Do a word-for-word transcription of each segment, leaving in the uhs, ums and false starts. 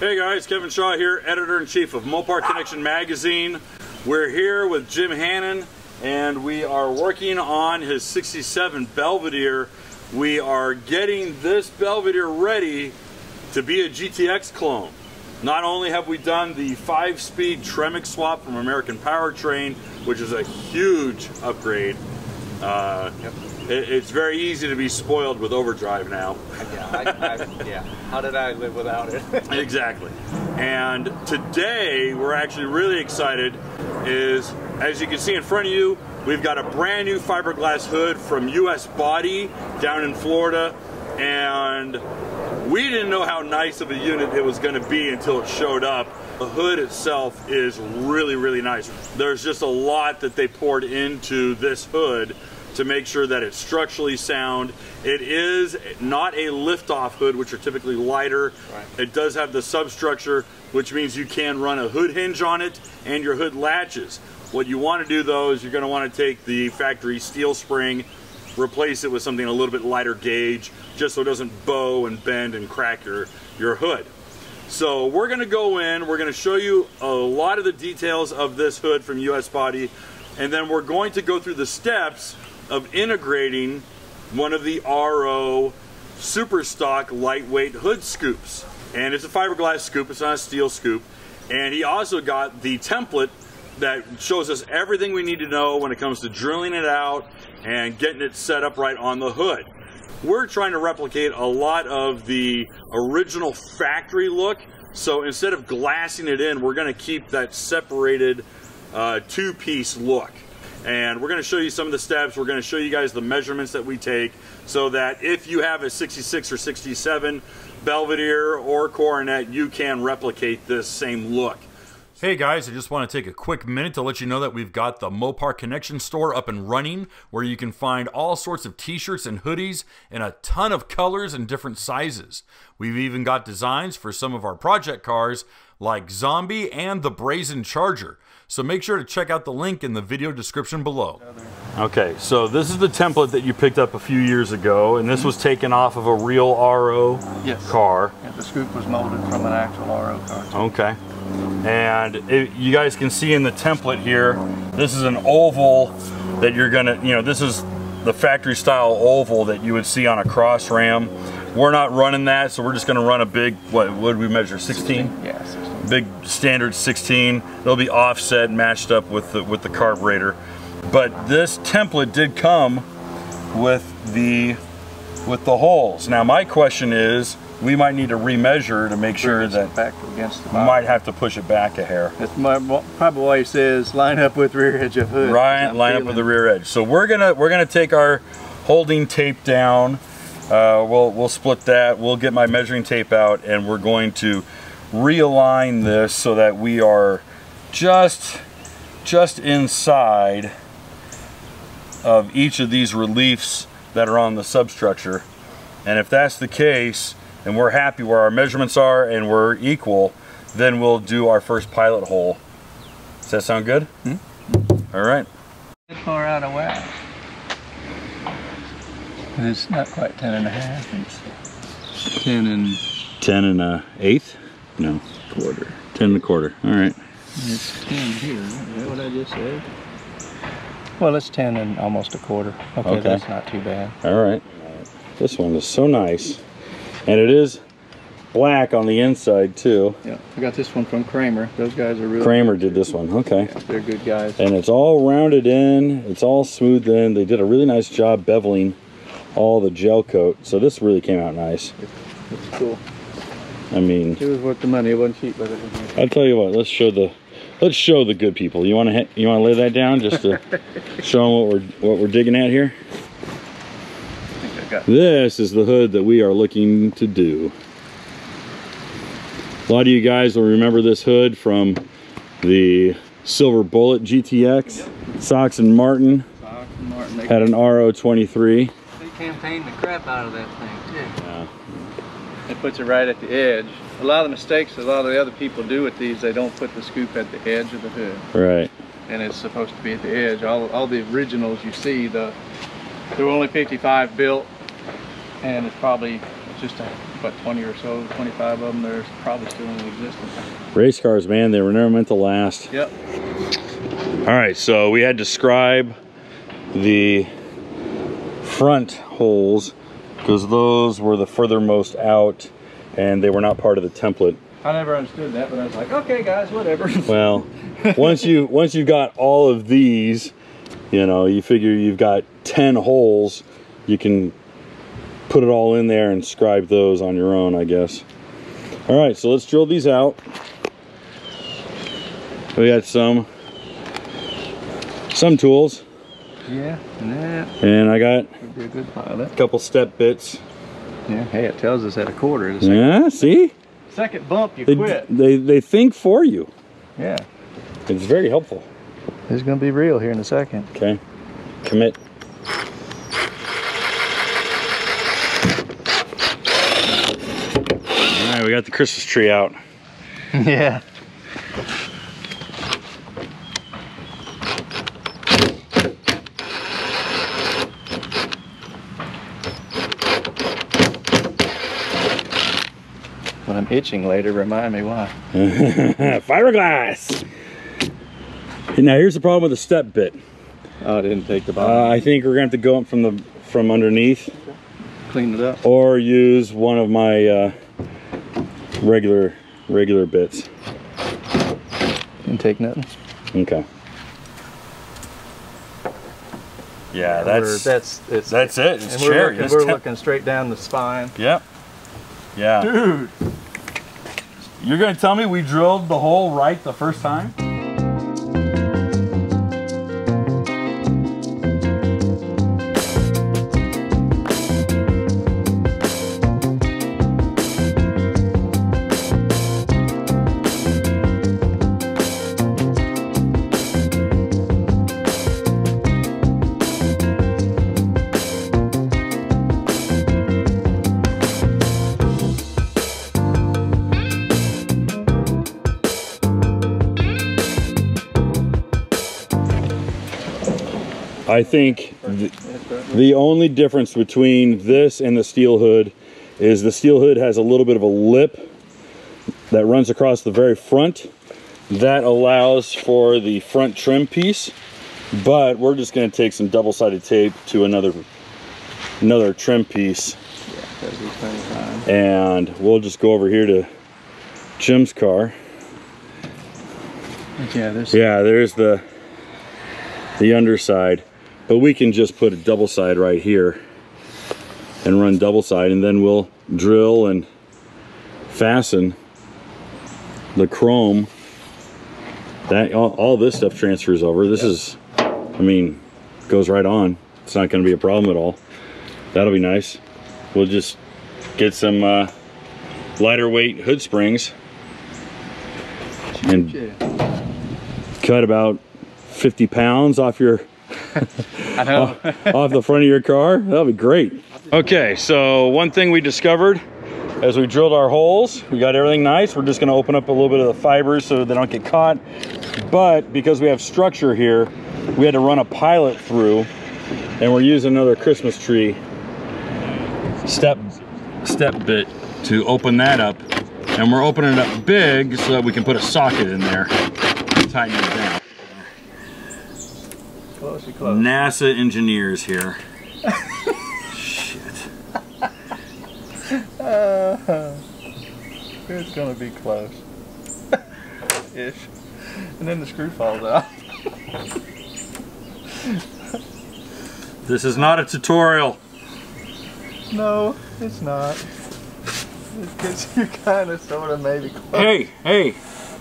Hey guys, Kevin Shaw here, Editor-in-Chief of Mopar Connection Magazine. We're here with Jim Hannon, and we are working on his sixty-seven Belvedere. We are getting this Belvedere ready to be a G T X clone. Not only have we done the five-speed Tremec swap from American Powertrain, which is a huge upgrade. Uh, yep. it, it's very easy to be spoiled with overdrive now. yeah, I, I, yeah, how did I live without it? Exactly. And today, we're actually really excited is, as you can see in front of you, we've got a brand new fiberglass hood from U S Body down in Florida. And we didn't know how nice of a unit it was going to be until it showed up. The hood itself is really, really nice. There's just a lot that they poured into this hood to make sure that it's structurally sound. It is not a lift-off hood, which are typically lighter. Right. It does have the substructure, which means you can run a hood hinge on it and your hood latches. What you want to do, though, is you're going to want to take the factory steel spring, replace it with something a little bit lighter gauge, just so it doesn't bow and bend and crack your, your hood. So we're going to go in, we're going to show you a lot of the details of this hood from U S Body, and then we're going to go through the steps of integrating one of the R O Superstock lightweight hood scoops. And it's a fiberglass scoop, it's not a steel scoop. And he also got the template that shows us everything we need to know when it comes to drilling it out and getting it set up right on the hood. We're trying to replicate a lot of the original factory look, so instead of glassing it in, we're going to keep that separated uh, two-piece look. And we're going to show you some of the steps, we're going to show you guys the measurements that we take, so that if you have a sixty-six or sixty-seven Belvedere or Coronet, you can replicate this same look. Hey guys, I just want to take a quick minute to let you know that we've got the Mopar Connection store up and running, where you can find all sorts of t-shirts and hoodies in a ton of colors and different sizes. We've even got designs for some of our project cars like Zombie and the Brazen Charger. So make sure to check out the link in the video description below. Okay, so this is the template that you picked up a few years ago, and this was taken off of a real R O yes. car. Yeah, the scoop was molded from an actual R O car. Too. Okay. And it, you guys can see in the template here, this is an oval that you're gonna, you know, this is the factory style oval that you would see on a Cross RAM. We're not running that, so we're just gonna run a big, what would we measure, sixteen? Yeah, sixteen. Big standard sixteen. It'll be offset, matched up with the, with the carburetor. But this template did come with the, with the holes. Now my question is, we might need to remeasure to make sure that back against the body. Might have to push it back a hair. That's my, probably why he says line up with rear edge of hood. Right, line feeling. up with the rear edge. So we're gonna we're gonna take our holding tape down. Uh, we'll we'll split that. We'll get my measuring tape out, and we're going to realign this so that we are just just inside of each of these reliefs that are on the substructure. And if that's the case, and we're happy where our measurements are and we're equal, then we'll do our first pilot hole. Does that sound good? Mm-hmm. All right. It's far out of whack. It's not quite ten and a half. It's ten and... Ten and a eighth? No. Quarter. Ten and a quarter. All right. It's ten here. Is that what I just said? Well, it's ten and almost a quarter. Okay, okay. That's not too bad. All right. This one is so nice. And it is black on the inside too. Yeah, I got this one from Kramer. Those guys are really Kramer good. did this one, okay. Yeah, they're good guys. And it's all rounded in, it's all smoothed in. They did a really nice job beveling all the gel coat. So this really came out nice. It's cool. I mean, it was worth the money, it wasn't cheap, but it was nice. I'll tell you what, let's show the let's show the good people. You wanna you wanna lay that down just to show them what we're what we're digging at here? This is the hood that we are looking to do. A lot of you guys will remember this hood from the Silver Bullet G T X. Yep. Sox and Martin, Sox and Martin. They had an R O twenty-three. They campaigned the crap out of that thing too. Yeah. It puts it right at the edge. A lot of the mistakes that a lot of the other people do with these, they don't put the scoop at the edge of the hood. Right. And it's supposed to be at the edge. All, all the originals you see, the, there were only fifty-five built. And it's probably just a what, twenty or so, twenty-five of them, there's probably still in existence. Race cars, man, they were never meant to last. Yep. All right, so we had to scribe the front holes because those were the furthermost out and they were not part of the template. I never understood that, but I was like, okay guys, whatever. Well, once you once you got all of these, you know, you figure you've got ten holes, you can put it all in there and scribe those on your own, I guess. All right, so let's drill these out. We got some some tools. Yeah, and that. And I got a, good pile a couple step bits. Yeah, hey, it tells us at a quarter. The yeah, see? Second bump, you they, quit. They, they think for you. Yeah. It's very helpful. It's going to be real here in a second. Okay. Commit. All right, we got the Christmas tree out. Yeah. When I'm itching later, remind me why. Fiberglass. Now here's the problem with the step bit. Oh, I didn't take the bottom. Uh, I think we're gonna have to go up from the from underneath. Clean it up. Or use one of my uh, regular regular bits. Didn't take nothing. Okay. Yeah, that's we're, that's it's, that's it. It's and cherry. We're, looking, we're looking straight down the spine. Yep. Yeah. Dude. You're gonna tell me we drilled the hole right the first time? I think th the only difference between this and the steel hood is the steel hood has a little bit of a lip that runs across the very front. That allows for the front trim piece, but we're just gonna take some double-sided tape to another another trim piece. Yeah, that'd be twenty-five. And we'll just go over here to Jim's car. Yeah, there's, yeah, there's the, the underside. But we can just put a double side right here and run double side, and then we'll drill and fasten the chrome. That all, all this stuff transfers over. This yep. is, I mean, goes right on. It's not going to be a problem at all. That'll be nice. We'll just get some uh, lighter weight hood springs and cut about fifty pounds off your I know. off, off the front of your car. That'll be great. Okay, so one thing we discovered as we drilled our holes, we got everything nice. We're just going to open up a little bit of the fibers so they don't get caught, but because we have structure here, we had to run a pilot through, and we're using another Christmas tree step step bit to open that up, and we're opening it up big so that we can put a socket in there and tighten it down. Close to close. NASA engineers here. Shit. Uh, it's gonna be close. Ish. And then the screw falls out. This is not a tutorial. No, it's not. Because you're kind of, sort of, maybe close. Hey, hey.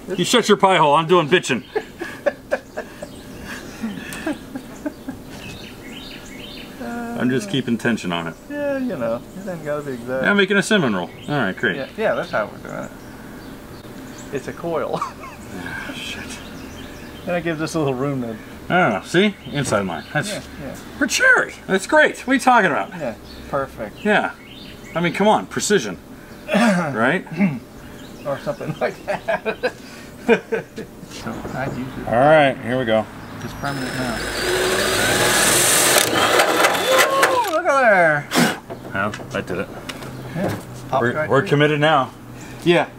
It's you shut your pie hole. I'm doing bitching. I'm just keeping tension on it. Yeah, you know, it doesn't gotta be exact. Yeah, I'm making a cinnamon roll. All right, great. Yeah, yeah, that's how we're doing it. It's a coil. Oh, shit. And that gives us a little room to... Oh, see? Inside mine. That's... Yeah, yeah. We're cherry. That's great. What are you talking about? Yeah, perfect. Yeah. I mean, come on, precision. Right? Or something like that. So I'd use it. All right, here we go. It's permanent now. There. Well, that did it. Yeah. We're, we're committed now. Yeah.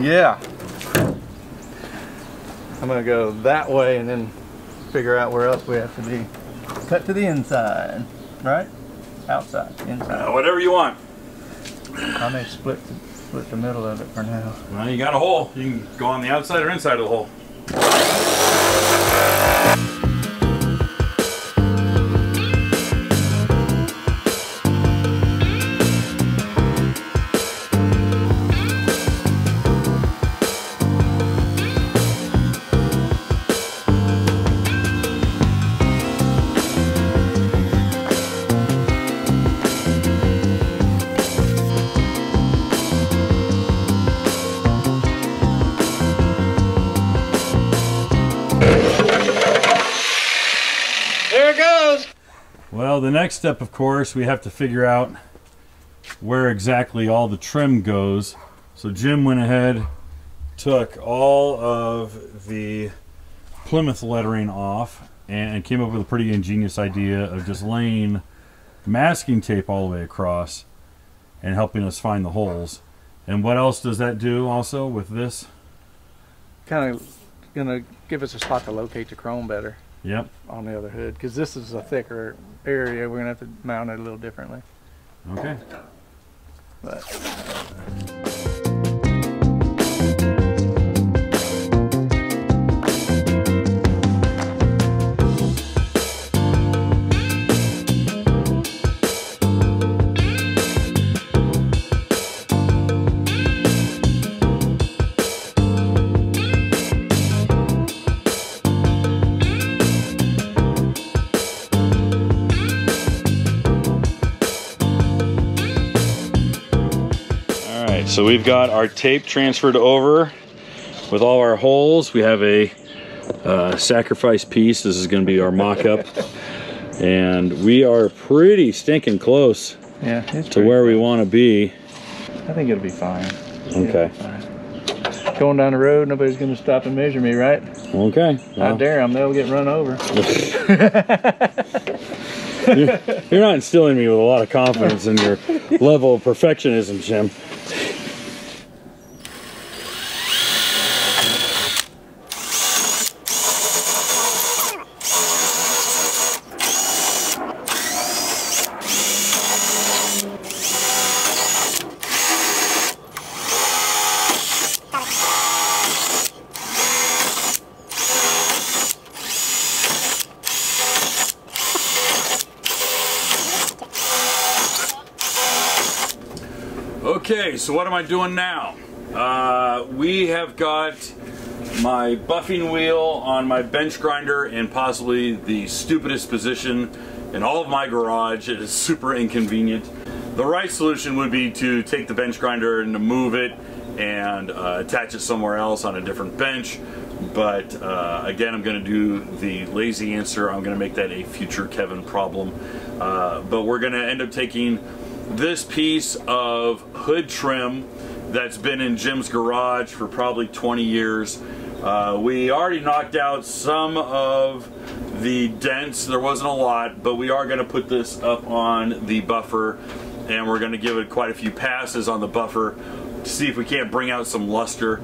Yeah. I'm gonna go that way and then figure out where else we have to be. Cut to the inside, right? Outside, inside. Uh, whatever you want. I may split the, split the middle of it for now. Well, you got a hole. You can go on the outside or inside of the hole. Well, the next step, of course, we have to figure out where exactly all the trim goes. So Jim went ahead, took all of the Plymouth lettering off, and came up with a pretty ingenious idea of just laying masking tape all the way across and helping us find the holes. And what else does that do also with this? Kind of gonna give us a spot to locate the chrome better. Yep. On the other hood, because this is a thicker area, we're gonna have to mount it a little differently. Okay. But. So we've got our tape transferred over with all our holes. We have a uh, sacrifice piece. This is going to be our mock-up, and we are pretty stinking close yeah, to where cool. we want to be. I think it'll be fine. Okay. Be fine. Going down the road, nobody's going to stop and measure me, right? Okay. Well. I dare them. They'll get run over. you're, you're not instilling me with a lot of confidence in your level of perfectionism, Jim. Okay, so what am I doing now? Uh, we have got my buffing wheel on my bench grinder in possibly the stupidest position in all of my garage. It is super inconvenient. The right solution would be to take the bench grinder and to move it and uh, attach it somewhere else on a different bench. But uh, again, I'm gonna do the lazy answer. I'm gonna make that a future Kevin problem. Uh, but we're gonna end up taking this piece of hood trim that's been in Jim's garage for probably twenty years. Uh, we already knocked out some of the dents. There wasn't a lot, but we are going to put this up on the buffer, and we're going to give it quite a few passes on the buffer to see if we can't bring out some luster.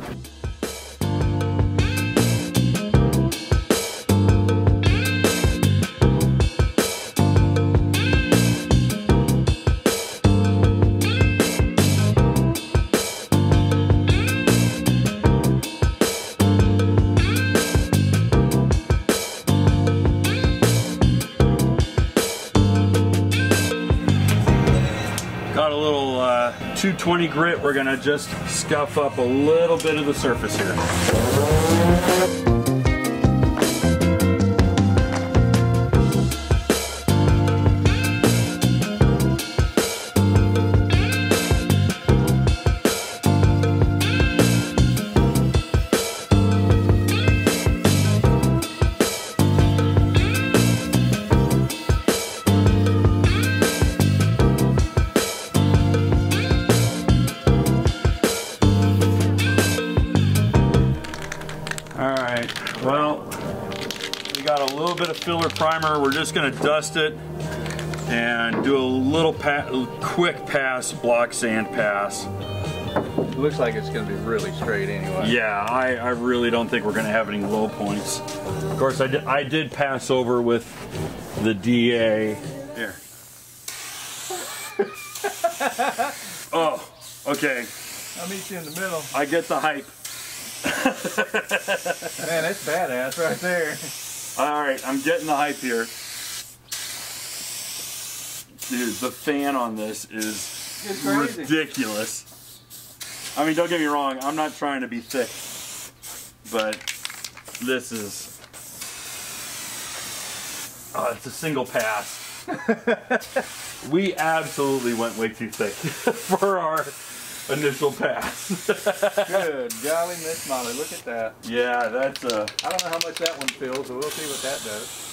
two twenty grit, we're gonna just scuff up a little bit of the surface here. Filler primer, we're just going to dust it and do a little pa quick pass, block sand pass. It looks like it's going to be really straight anyway. Yeah, I, I really don't think we're going to have any low points. Of course, I did, I did pass over with the D A. There. Oh, okay. I'll meet you in the middle. I get the hype. Man, that's badass right there. All right, I'm getting the hype here. Dude, the fan on this is ridiculous. I mean, don't get me wrong, I'm not trying to be thick, but this is, oh, it's a single pass. We absolutely went way too thick for our initial pass. Good golly, Miss Molly, look at that. Yeah, that's a... I don't know how much that one fills, but we'll see what that does.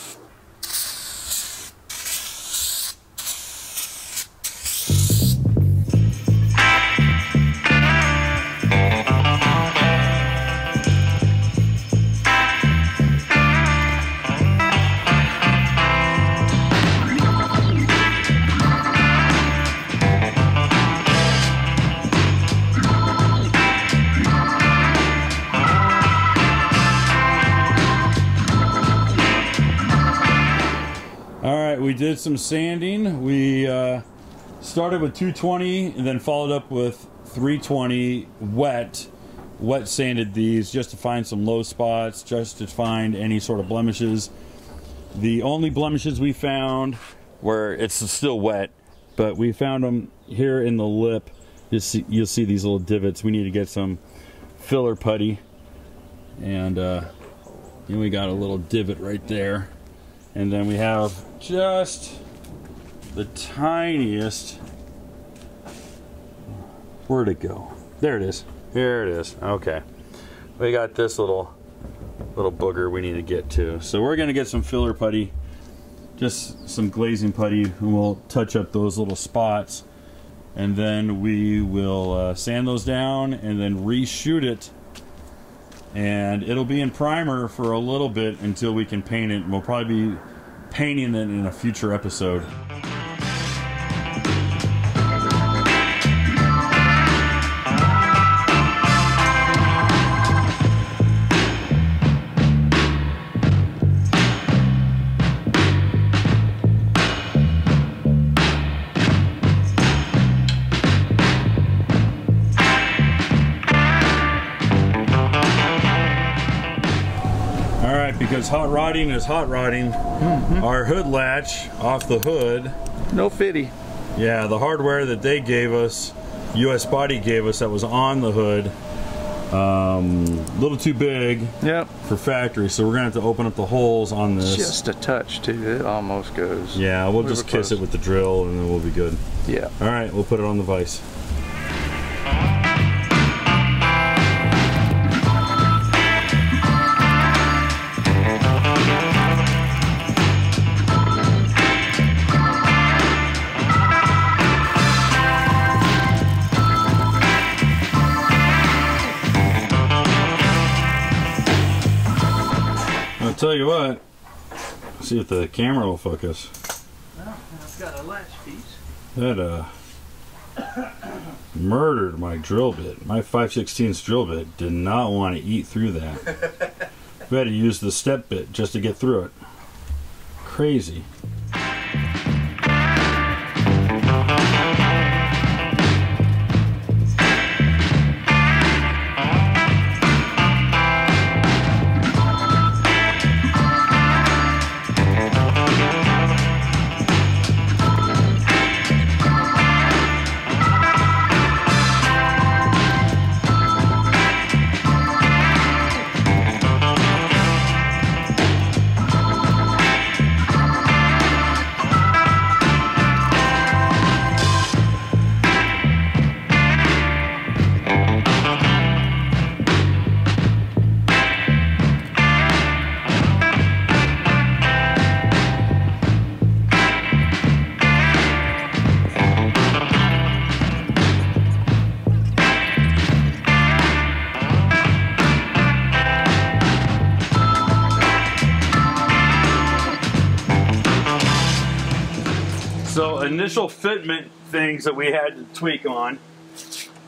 We did some sanding. We uh, started with two twenty and then followed up with three twenty wet. Wet sanded these just to find some low spots, just to find any sort of blemishes. The only blemishes we found were, it's still wet, but we found them here in the lip. You'll see, you'll see these little divots. We need to get some filler putty. And uh, then we got a little divot right there. And then we have just the tiniest, where'd it go? There it is. Here it is. Okay. We got this little little booger we need to get to. So we're gonna get some filler putty, just some glazing putty, and we'll touch up those little spots. And then we will uh, sand those down and then reshoot it. And it'll be in primer for a little bit until we can paint it. We'll probably be painting it in a future episode. Because hot rodding is hot rodding. Mm-hmm. Our hood latch off the hood. No fitty. Yeah, the hardware that they gave us, U S Body gave us, that was on the hood, a um, little too big. Yep. For factory, so we're gonna have to open up the holes on this. Just a touch too, it almost goes. Yeah, we'll we just kiss close. It with the drill and then we'll be good. Yeah. All right, we'll put it on the vise. Tell you what, let's see if the camera will focus. Well, it's got a latch piece. That uh, murdered my drill bit. My five sixteenths drill bit did not want to eat through that. We had to use the step bit just to get through it. Crazy. initial fitment things that we had to tweak on.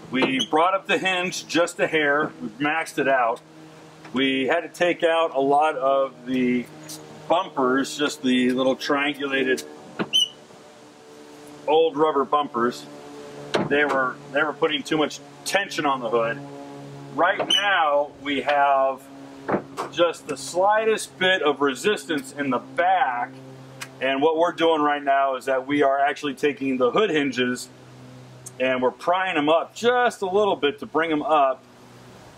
We brought up the hinge just a hair. We maxed it out. We had to take out a lot of the bumpers, just the little triangulated old rubber bumpers. They were, they were putting too much tension on the hood. Right now, we have just the slightest bit of resistance in the back. And what we're doing right now is that we are actually taking the hood hinges and we're prying them up just a little bit to bring them up.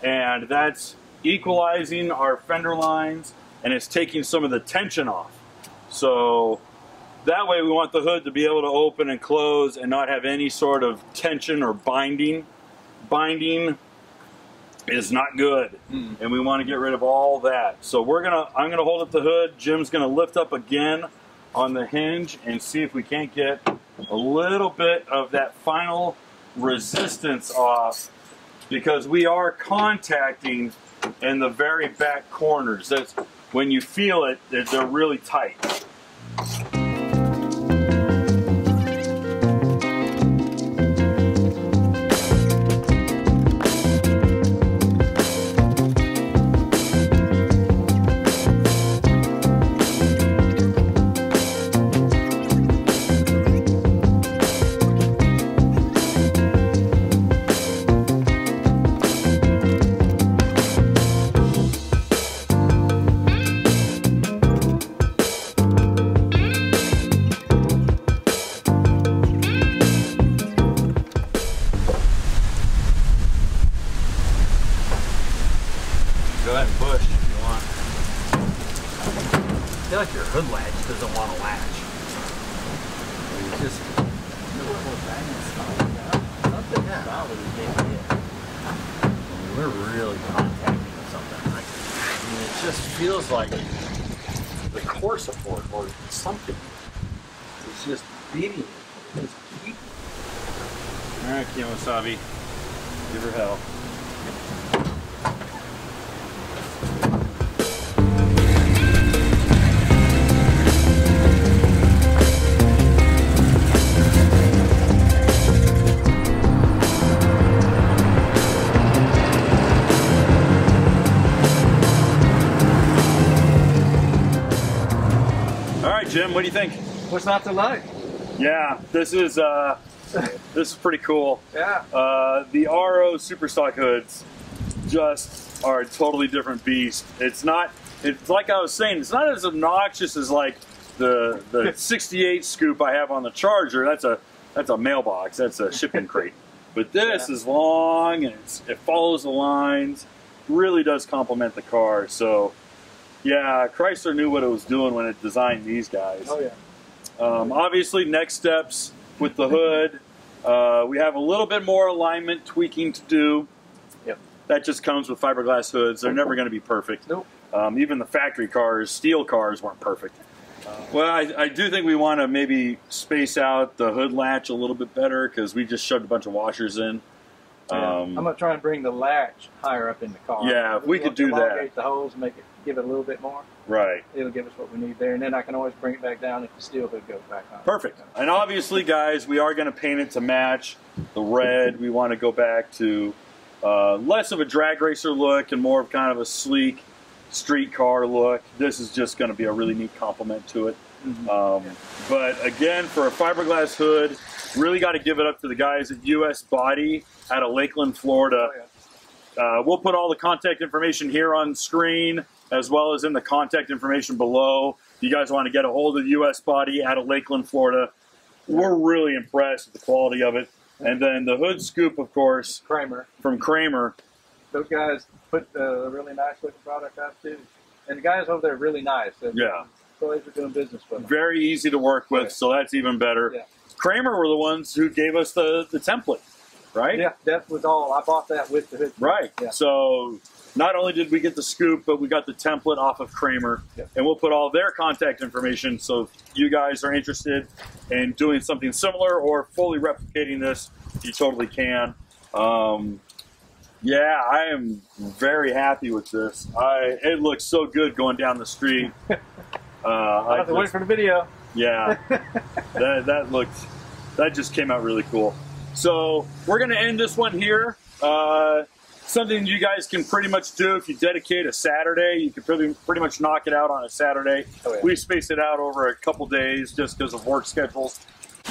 And that's equalizing our fender lines, and it's taking some of the tension off. So that way we want the hood to be able to open and close and not have any sort of tension or binding. Binding is not good, mm. and we want to get rid of all that. So we're gonna, I'm gonna hold up the hood. Jim's gonna lift up again on the hinge and see if we can't get a little bit of that final resistance off, because we are contacting in the very back corners. That's when you feel it, that they're really tight. Zombie, give her hell. All right, Jim, what do you think? What's not to like? Yeah, this is uh this is pretty cool. Yeah. Uh, the R O Superstock hoods just are a totally different beast. It's not, it's like I was saying, it's not as obnoxious as like the the sixty-eight scoop I have on the Charger. That's a that's a mailbox. That's a shipping crate. But this yeah. is long and it's, it follows the lines. Really does complement the car. So yeah, Chrysler knew what it was doing when it designed these guys. Oh yeah. Um, obviously, next steps with the hood. Uh, we have a little bit more alignment tweaking to do. Yep. That just comes with fiberglass hoods. They're never going to be perfect. Nope. Um, even the factory cars, steel cars, weren't perfect. Uh, well, I, I do think we want to maybe space out the hood latch a little bit better, because we just shoved a bunch of washers in. Um, yeah. I'm going to try and bring the latch higher up in the car. Yeah, if we, we could do that. The holes and make it, give it a little bit more. Right. It'll give us what we need there, and then I can always bring it back down if the steel hood goes back on. Perfect. And obviously, guys, we are going to paint it to match the red. We want to go back to uh, less of a drag racer look and more of kind of a sleek street car look. This is just going to be a really neat complement to it. Mm-hmm. um, yeah. But again, for a fiberglass hood, really got to give it up to the guys at U S Body out of Lakeland, Florida. Oh, yeah. uh, we'll put all the contact information here on screen, as well as in the contact information below. If you guys want to get a hold of the U S Body out of Lakeland, Florida, we're really impressed with the quality of it. And then the hood scoop, of course, Kramer from Kramer. Those guys put a really nice looking product out too, and the guys over there are really nice. They're, yeah, always doing business with them. Very easy to work with, yeah. So that's even better. Yeah. Kramer were the ones who gave us the the template, right? Yeah, that was all. I bought that with the hood scoop. Right. Yeah. So not only did we get the scoop, but we got the template off of Kramer. Yep. And we'll put all their contact information, so if you guys are interested in doing something similar or fully replicating this, you totally can. Um, yeah, I am very happy with this. I, it looks so good going down the street. Uh, I'll have to wait for the video. Yeah, that, that looked that just came out really cool. So we're gonna end this one here. Uh, something you guys can pretty much do if you dedicate a Saturday, you can pretty, pretty much knock it out on a Saturday. Oh, yeah. We space it out over a couple days just because of work schedules.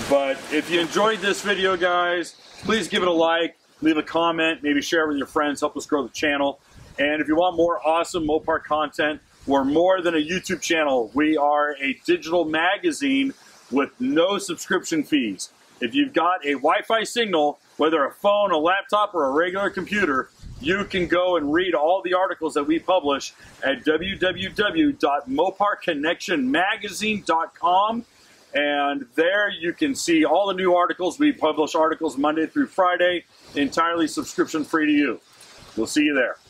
But if you enjoyed this video, guys, please give it a like, leave a comment, maybe share it with your friends, help us grow the channel. And if you want more awesome Mopar content, we're more than a YouTube channel. We are a digital magazine with no subscription fees. If you've got a Wi-Fi signal, whether a phone, a laptop, or a regular computer, you can go and read all the articles that we publish at w w w dot mopar connection magazine dot com. And there you can see all the new articles. We publish articles Monday through Friday, entirely subscription free to you. We'll see you there.